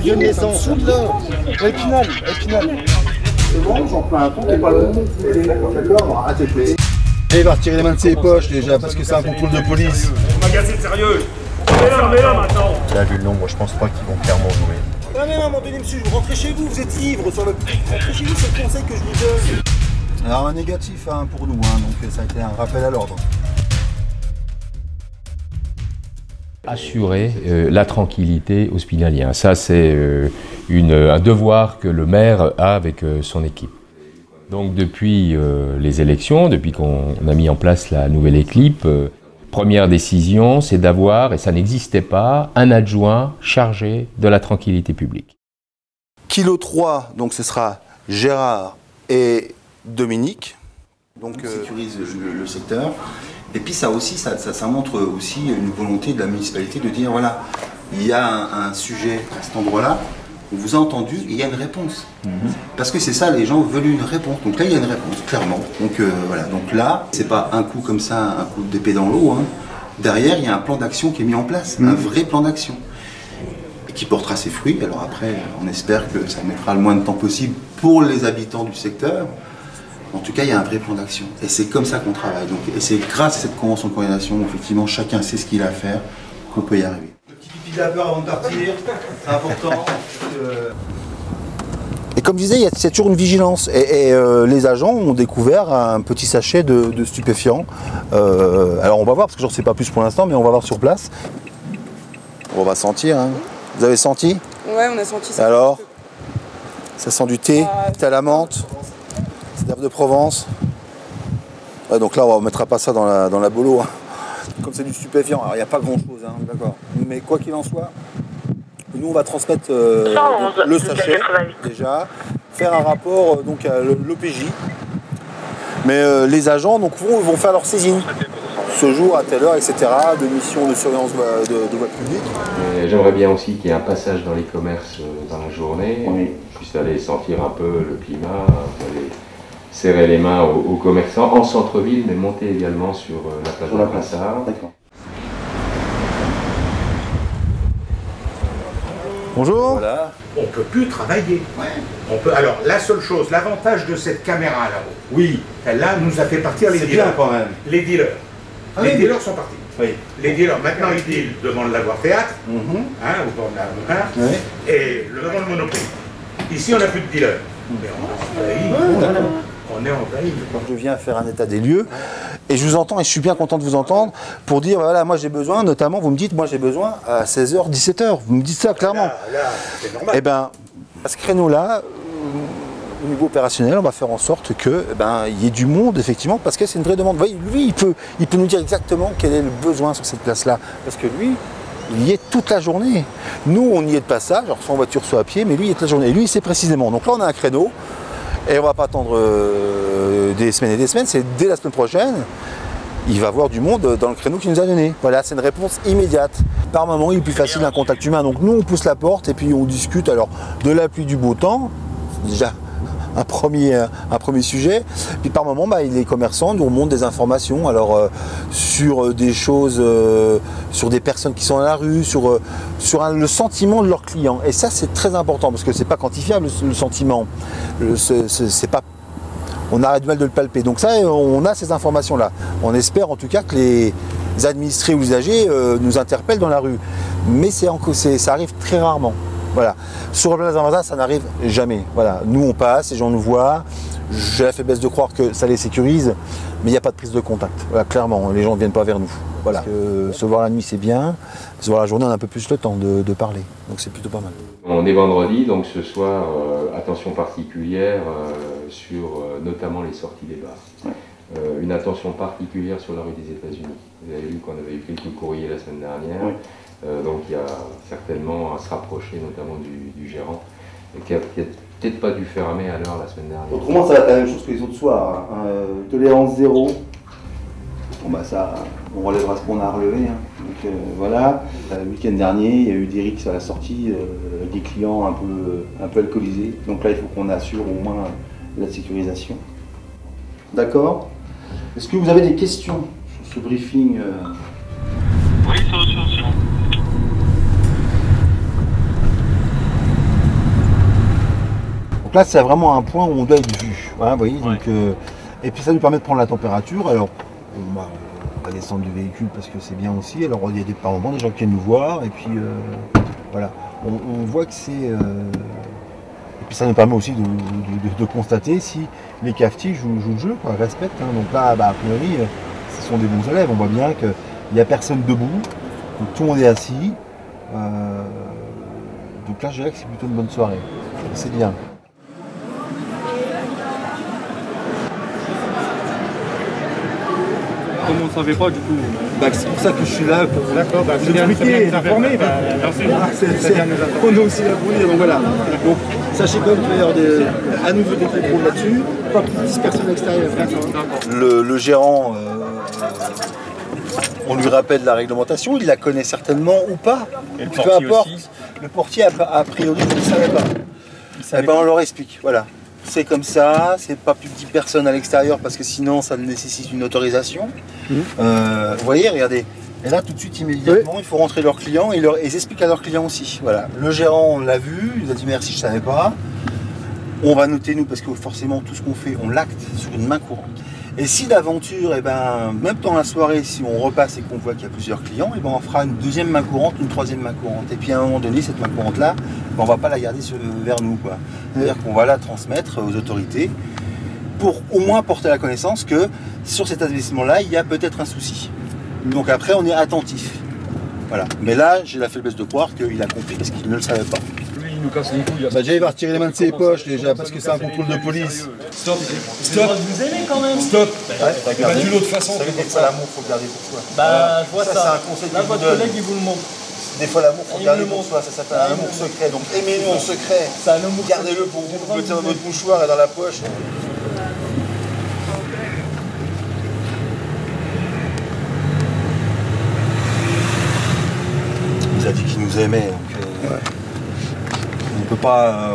vieux de naissance. Épinal, Épinal. C'est bon, j'en prends un ton, t'es pas bon. D'accord, ATP. Et il va retirer les mains de ses poches déjà, parce que c'est un contrôle de police. On m'a cassé, sérieux. Mets-la maintenant. Là, vu le nombre, je pense pas qu'ils vont clairement jouer. Non, mais à un moment donné, monsieur, vous rentrez chez vous, vous êtes ivre sur le. Rentrez chez vous, c'est le conseil que je vous donne. Alors, un négatif hein, pour nous, hein, donc ça a été un rappel à l'ordre. Assurer la tranquillité aux Spinaliens, ça c'est un devoir que le maire a avec son équipe. Donc depuis les élections, depuis qu'on a mis en place la nouvelle équipe, première décision c'est d'avoir, et ça n'existait pas, un adjoint chargé de la tranquillité publique. Kilo 3, donc ce sera Gérard et Dominique. Donc on sécurise le secteur. Et puis ça aussi, ça montre aussi une volonté de la municipalité de dire voilà, il y a un sujet à cet endroit-là, on vous a entendu, il y a une réponse. Parce que c'est ça, les gens veulent une réponse. Donc là, il y a une réponse, clairement. Donc voilà, donc là, c'est pas un coup comme ça, un coup d'épée dans l'eau. Hein. Derrière, il y a un plan d'action qui est mis en place, un vrai plan d'action, qui portera ses fruits. Alors après, on espère que ça mettra le moins de temps possible pour les habitants du secteur. En tout cas, il y a un vrai plan d'action. Et c'est comme ça qu'on travaille. Donc, et c'est grâce à cette convention de coordination où effectivement chacun sait ce qu'il a à faire qu'on peut y arriver. Le petit pipi de la peur avant de partir, c'est important. Et comme je disais, il y a toujours une vigilance. Et les agents ont découvert un petit sachet de stupéfiants. Alors on va voir, parce que j'en sais pas plus pour l'instant, mais on va voir sur place. On va sentir. Hein. Vous avez senti? Ouais, on a senti ça. Alors, ça sent du thé, thé à la menthe. D'herbe de Provence. Ouais, donc là, on ne mettra pas ça dans la bolo. Hein. Comme c'est du stupéfiant, alors il n'y a pas grand-chose, hein, d'accord. Mais quoi qu'il en soit, nous, on va transmettre le sachet, déjà, faire un rapport donc, à l'OPJ. Mais les agents donc, vont faire leur saisine. Ce jour, à telle heure, etc., de mission de surveillance de voie publique. J'aimerais bien aussi qu'il y ait un passage dans les commerces dans la journée, qu'on puisse aller sentir un peu le climat, serrer les mains aux commerçants en centre-ville, mais monter également sur la plage de la Brassard. Bonjour. Voilà. On ne peut plus travailler. Ouais. On peut... Alors, la seule chose, l'avantage de cette caméra là-haut, oui, elle-là nous a fait partir les dealers. Bien, quand même. Les dealers. Ah, les dealers sont partis. Oui. Les dealers, maintenant ils dealent devant le lavoir théâtre, hein, au bord de la route, oui. Et devant le Monoprix. Ici, on n'a plus de dealers. Mais on a envahi. On est envahi. Je viens faire un état des lieux et je vous entends et je suis bien content de vous entendre pour dire voilà, moi j'ai besoin, notamment vous me dites moi j'ai besoin à 16h, 17h, vous me dites ça clairement. Là, c'est normal. Eh bien, à ce créneau-là, au niveau opérationnel, on va faire en sorte que il y ait du monde effectivement parce que c'est une vraie demande. Vous voyez, lui il peut nous dire exactement quel est le besoin sur cette place-là parce que lui, il y est toute la journée. Nous, on y est de passage, alors soit en voiture, soit à pied, mais lui, il est toute la journée. Et lui, il sait précisément. Donc là, on a un créneau, et on ne va pas attendre des semaines et des semaines, c'est dès la semaine prochaine, il va avoir du monde dans le créneau qu'il nous a donné. Voilà, c'est une réponse immédiate. Par moment, il est plus facile un contact humain. Donc nous, on pousse la porte, et puis on discute alors de la pluie, du beau temps, déjà. Un premier sujet. Puis par moment, les commerçants nous remontent des informations alors, sur des choses, sur des personnes qui sont à la rue, sur le sentiment de leurs clients. Et ça, c'est très important parce que c'est pas quantifiable le sentiment. C'est pas, on a du mal de le palper. Donc ça, on a ces informations-là. On espère en tout cas que les administrés ou usagers nous interpellent dans la rue. Mais ça arrive très rarement. Voilà. Sur la place d'Amazon, ça n'arrive jamais. Voilà. Nous, on passe, les gens nous voient. J'ai la faiblesse de croire que ça les sécurise, mais il n'y a pas de prise de contact. Voilà, clairement, les gens ne viennent pas vers nous. Voilà. Se voir la nuit, c'est bien. Se voir la journée, on a un peu plus le temps de parler. Donc c'est plutôt pas mal. On est vendredi, donc ce soir, attention particulière sur notamment les sorties des bars. Ouais. Une attention particulière sur la rue des États-Unis. Vous avez vu qu'on avait eu quelques courriers la semaine dernière. Ouais. Donc il y a certainement à se rapprocher notamment du gérant qui a peut-être pas dû fermer à l'heure la semaine dernière. Autrement ça va être la même chose que les autres soirs, hein. Tolérance zéro, bon, ça, on relèvera ce qu'on a à relever. Hein. Donc, voilà. Le week-end dernier il y a eu des rixes à la sortie, des clients un peu alcoolisés. Donc là il faut qu'on assure au moins la sécurisation. D'accord. Est-ce que vous avez des questions sur ce briefing Oui, sur Donc là, c'est vraiment un point où on doit être vu. Hein, vous voyez, ouais. Donc, et puis ça nous permet de prendre la température. Alors, on va descendre du véhicule parce que c'est bien aussi. Alors, il y a des, par moments des gens qui viennent nous voir. Et puis, voilà. On voit que c'est... Et puis ça nous permet aussi de constater si les cafetiers jouent le jeu, quoi, respectent. Hein. Donc là, bah, a priori, ce sont des bons élèves. On voit bien qu'il n'y a personne debout. Donc tout le monde est assis. Donc là, je dirais que c'est plutôt une bonne soirée. C'est bien. Comme on ne savait pas, du coup... Bah, c'est pour ça que je suis là, pour vous expliquer, vous informer. On est aussi là pour dire, donc voilà. Donc, sachez quand même qu'il va y avoir à nouveau des contrôles là-dessus, pas plus de 10 personnes à l'extérieur. Le gérant, on lui rappelle la réglementation, il la connaît certainement ou pas. Et le peu importe, le portier a priori ne le savait pas. Eh ben, on leur explique, voilà. C'est comme ça, c'est pas plus de 10 personnes à l'extérieur parce que sinon ça nécessite une autorisation. Mmh. Vous voyez, regardez. Et là, tout de suite, immédiatement, oui. Il faut rentrer leurs clients et ils expliquent à leurs clients aussi. Voilà. Le gérant, on l'a vu, il nous a dit merci, je ne savais pas. On va noter, nous, parce que forcément, tout ce qu'on fait, on l'acte sur une main courante. Et si d'aventure, eh ben, même dans la soirée, si on repasse et qu'on voit qu'il y a plusieurs clients, eh ben, on fera une deuxième main courante, une troisième main courante. Et puis à un moment donné, cette main courante-là, ben, on ne va pas la garder vers nous. C'est-à-dire qu'on va la transmettre aux autorités pour au moins porter la connaissance que sur cet établissement-là, il y a peut-être un souci. Donc après, on est attentif. Voilà. Mais là, j'ai la faiblesse de croire qu'il a compris parce qu'il ne le savait pas. Lui, il nous casse les couilles. Bah, déjà, il va retirer les mains de ses poches déjà parce que c'est un contrôle de police. Stop. Stop. Vous aimez quand même. Stop. Bah, tu l'autre de toute façon. Ça veut dire que l'amour, faut garder pour soi. Bah, je vois ça. C'est un conseil. Là, votre collègue, il vous le montre. Des fois, l'amour, faut garder pour soi. Ça s'appelle un amour secret. Donc, aimez-le en secret. Gardez-le pour vous. Mettez dans votre mouchoir et dans la poche. Nous aimait, donc on peut pas,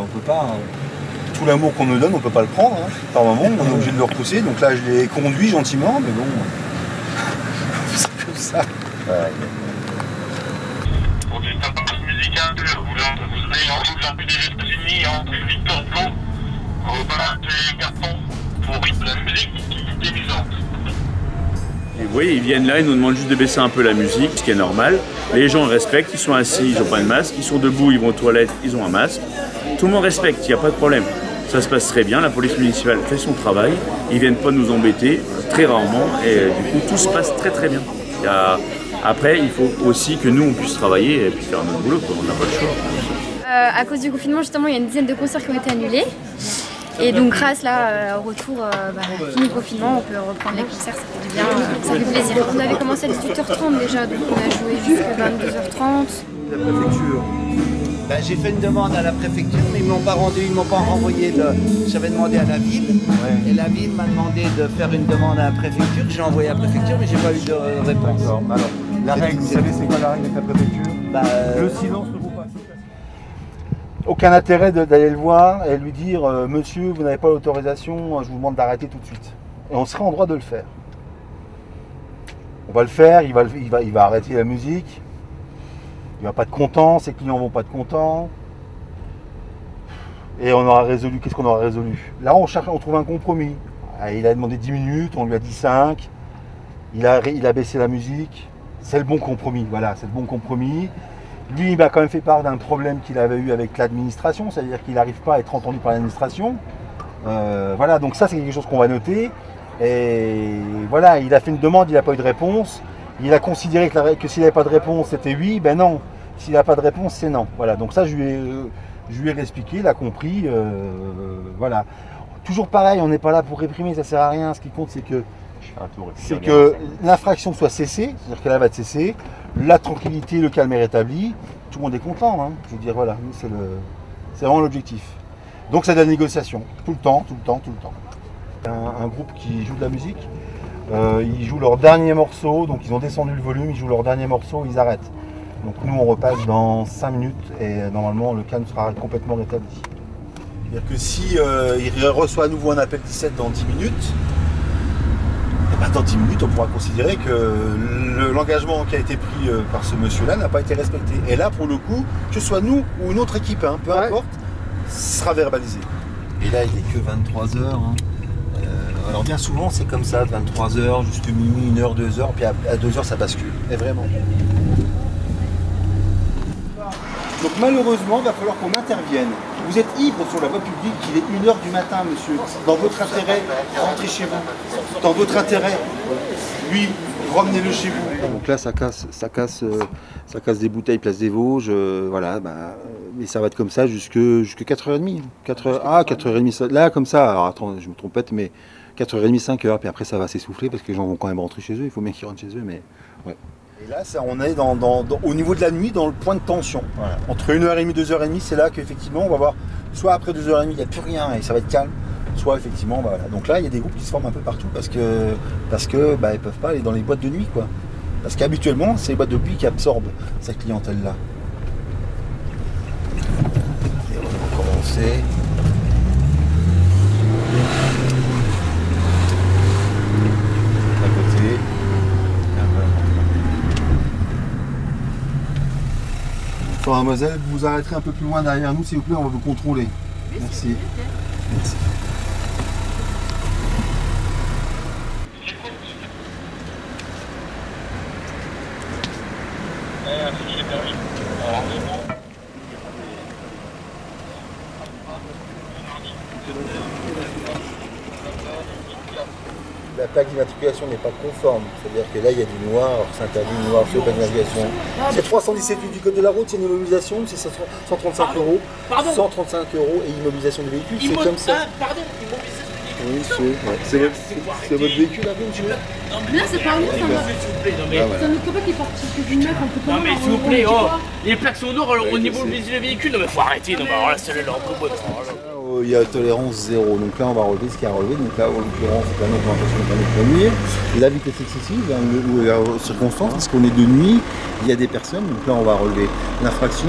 tout l'amour qu'on nous donne, on peut pas le prendre, hein. Par moment, on est obligé de le repousser, donc là je les conduis gentiment, mais bon, c'est comme ça. Pour des instances médicales, vous allez en route vers les États-Unis, entre Victor Blanc, au bas des cartons, pour la musique qui est dévisante. Et vous voyez, ils viennent là, ils nous demandent juste de baisser un peu la musique, ce qui est normal. Les gens respectent, ils sont assis, ils n'ont pas de masque, ils sont debout, ils vont aux toilettes, ils ont un masque. Tout le monde respecte, il n'y a pas de problème. Ça se passe très bien, la police municipale fait son travail, ils ne viennent pas nous embêter, très rarement, et du coup tout se passe très très bien. Après, il faut aussi que nous on puisse travailler et puis faire notre boulot, on n'a pas le choix. À cause du confinement, justement, il y a une dizaine de concerts qui ont été annulés. Et donc grâce là, au retour, fini le confinement, on peut reprendre les concerts, ça fait du bien, ça fait plaisir. On avait commencé à 18h30 déjà, donc on a joué jusqu'à 22h30. La préfecture. Bah, j'ai fait une demande à la préfecture, mais ils ne m'ont pas rendu, ils ne m'ont pas renvoyé de... J'avais demandé à la ville, ouais. Et la ville m'a demandé de faire une demande à la préfecture, j'ai envoyé à la préfecture, mais j'ai pas eu de réponse. Alors, la règle, vous savez c'est quoi la règle de la préfecture? Le silence ne vaut pas. Aucun intérêt d'aller le voir et lui dire « Monsieur, vous n'avez pas l'autorisation, je vous demande d'arrêter tout de suite. » Et on serait en droit de le faire. On va le faire, il va arrêter la musique, il ne va pas être content, ses clients ne vont pas être contents. Et on aura résolu, qu'est-ce qu'on aura résolu? Là, on trouve un compromis. Il a demandé 10 minutes, on lui a dit 5, il a baissé la musique. C'est le bon compromis, voilà, c'est le bon compromis. Lui, il m'a quand même fait part d'un problème qu'il avait eu avec l'administration, c'est-à-dire qu'il n'arrive pas à être entendu par l'administration. Voilà, donc ça, c'est quelque chose qu'on va noter. Et voilà, il a fait une demande, il n'a pas eu de réponse. Il a considéré que s'il n'avait pas de réponse, c'était oui, ben non. S'il n'a pas de réponse, c'est non. Voilà, donc ça, je lui ai expliqué, il a compris. Voilà. Toujours pareil, on n'est pas là pour réprimer, ça ne sert à rien. Ce qui compte, c'est que... C'est que l'infraction soit cessée, c'est-à-dire qu'elle va être cessée, la tranquillité, le calme est rétabli, tout le monde est content, hein. Je veux dire, voilà, c'est vraiment l'objectif. Donc c'est de la négociation, tout le temps, tout le temps, tout le temps. Un groupe qui joue de la musique, ils jouent leur dernier morceau, donc ils ont descendu le volume, ils jouent leur dernier morceau, ils arrêtent. Donc nous on repasse dans 5 minutes et normalement le calme sera complètement rétabli. C'est-à-dire que si il reçoit à nouveau un appel 17 dans 10 minutes, dans 10 minutes, on pourra considérer que l'engagement qui a été pris par ce monsieur-là n'a pas été respecté. Et là, pour le coup, que ce soit nous ou une autre équipe, hein, peu importe, sera verbalisé. Et là, il n'est que 23h. Hein. Alors bien souvent, c'est comme ça, 23h, jusqu'à minuit, 1h, 2h, puis à 2h, ça bascule. Et vraiment. Donc malheureusement, il va falloir qu'on intervienne. Vous êtes ivre sur la voie publique, il est 1h du matin, monsieur. Dans votre intérêt, rentrez chez vous. Dans votre intérêt, lui, ramenez-le chez vous. Donc là, ça casse des bouteilles place des Vosges, voilà, bah, et ça va être comme ça jusqu'à 4h30. 4h30, là, comme ça, alors attends, je me trompette, mais 4h30, 5h, puis après ça va s'essouffler, parce que les gens vont quand même rentrer chez eux, il faut bien qu'ils rentrent chez eux, mais ouais. Et là, ça, on est au niveau de la nuit, dans le point de tension. Voilà. Entre 1h30 et 2h30, c'est là qu'effectivement, on va voir, soit après 2h30, il n'y a plus rien et ça va être calme, soit effectivement, bah, voilà. Donc là, il y a des groupes qui se forment un peu partout parce que bah, ils ne peuvent pas aller dans les boîtes de nuit, quoi. Parce qu'habituellement, c'est les boîtes de nuit qui absorbent cette clientèle-là. Et on va commencer. Mademoiselle, vous vous arrêterez un peu plus loin derrière nous, s'il vous plaît, on va vous contrôler. Oui, merci. Bien, merci. La plaque d'immatriculation n'est pas conforme, c'est-à-dire que là il y a du noir, alors c'est interdit du noir sur la plaque d'immatriculation. C'est 317 du code de la route, c'est une immobilisation, c'est 135 €. Pardon. 135 € et immobilisation de véhicule, c'est comme ça. Pardon, immobilisation de véhicule. Oui, c'est ouais. Votre véhicule à vous, monsieur? Non, mais là c'est pas nous, c'est notre copain qui est parti, c'est une meuf, on peut pas. Non, mais s'il vous plaît, les plaques sont d'or, alors on immobilise le véhicule, non mais faut arrêter, non mais alors là c'est leur propos. Il y a tolérance zéro, donc là on va relever ce qu'il y a à relever. Donc là, en l'occurrence, c'est une augmentation de panneau de lumière. La vitesse excessive, ou circonstance, parce qu'on est de nuit, il y a des personnes, donc là on va relever l'infraction.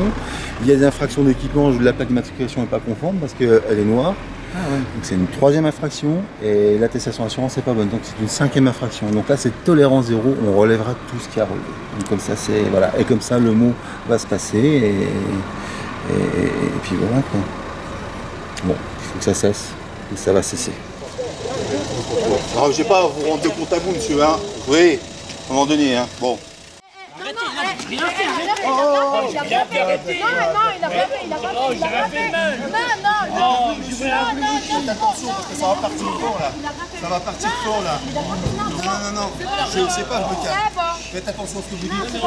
Il y a des infractions d'équipement, la plaque d'immatriculation n'est pas conforme parce qu'elle est noire. Ah ouais. Donc c'est une 3e infraction et l'attestation d'assurance n'est pas bonne, donc c'est une 5e infraction. Donc là c'est tolérance zéro, on relèvera tout ce qu'il y a à relever. Donc comme ça, c'est voilà, et comme ça le mot va se passer et puis voilà quoi. Bon, il faut que ça cesse, et ça va cesser. Alors, je n'ai pas à vous rendre compte à vous, monsieur, hein. Oui, à un moment donné, hein. Bon. Arrêtez, il a rien fait, arrêtez. Non, non, il a rien fait, il a rien fait. Non, attention, parce que ça va partir fort, là. Ça va partir fort, là. Non, je ne sais pas, je me calme. Faites attention à ce que vous dites.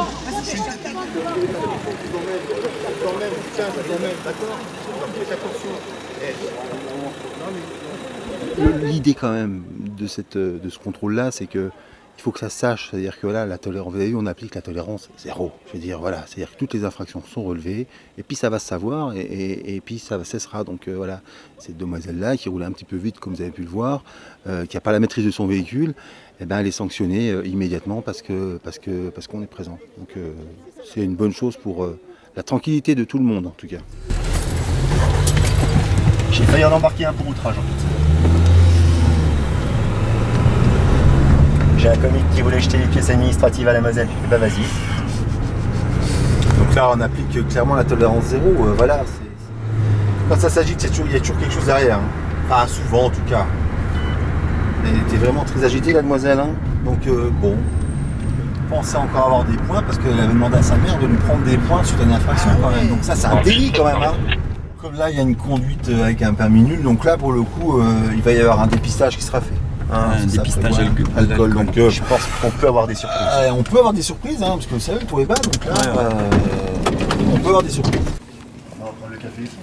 Quand même, d'accord. Faites attention. L'idée quand même de ce contrôle-là, c'est que il faut que ça sache, c'est-à-dire que là, la tolérance, vous avez vu, on applique la tolérance zéro. Je veux dire, voilà, c'est-à-dire que toutes les infractions sont relevées, et puis ça va se savoir, et puis ça cessera. Donc voilà, cette demoiselle-là qui roulait un petit peu vite, comme vous avez pu le voir, qui n'a pas la maîtrise de son véhicule, eh ben, elle est sanctionnée immédiatement parce qu'on est présent. Donc c'est une bonne chose pour la tranquillité de tout le monde en tout cas. J'ai failli en embarquer un pour outrage en fait. J'ai un comique qui voulait jeter les pièces administratives à la Moselle. Bah ben, vas-y. Donc là on applique clairement la tolérance zéro, voilà. Quand ça s'agite, il y a toujours quelque chose derrière. Hein. Pas souvent en tout cas. Elle était vraiment très agitée la demoiselle. Hein. Donc bon. Pensait encore avoir des points parce qu'elle avait demandé à sa mère de lui prendre des points sur une infraction quand même. Donc ça c'est un délit quand même. Hein. Comme là, il y a une conduite avec un permis nul, donc là, pour le coup, il va y avoir un dépistage qui sera fait. Hein, un dépistage alcool. Donc, je pense qu'on peut avoir des surprises. On peut avoir des surprises, hein, parce que vous savez, tout est bas, donc là, ouais. On peut avoir des surprises. On va prendre le café ici.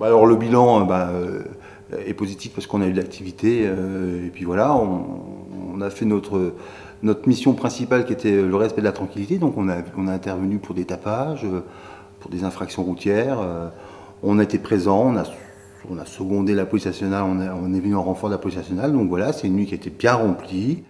Bah, alors, le bilan est positif parce qu'on a eu de l'activité, et puis voilà, on a fait notre mission principale qui était le respect de la tranquillité, donc on a intervenu pour des tapages, pour des infractions routières, on a été présent, on a secondé la police nationale, on est venu en renfort de la police nationale, donc voilà, c'est une nuit qui a été bien remplie.